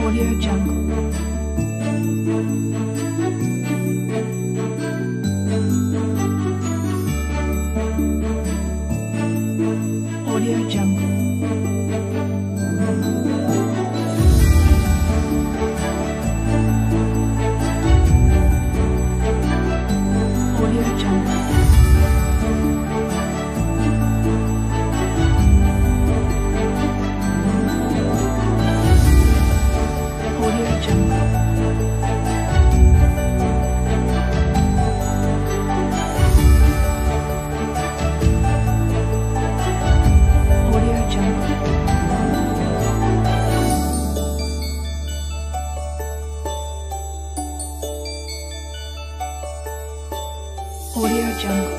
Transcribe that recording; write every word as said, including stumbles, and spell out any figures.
AudioJungle. AudioJungle.